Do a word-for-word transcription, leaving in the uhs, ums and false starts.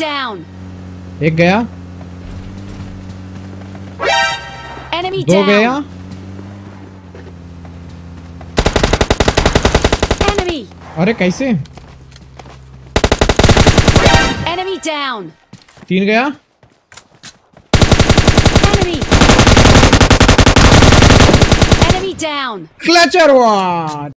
down. एक गया, enemy दो down. गया, enemy. अरे कैसे? Enemy down. तीन गया, enemy. Enemy down. Clutcher one.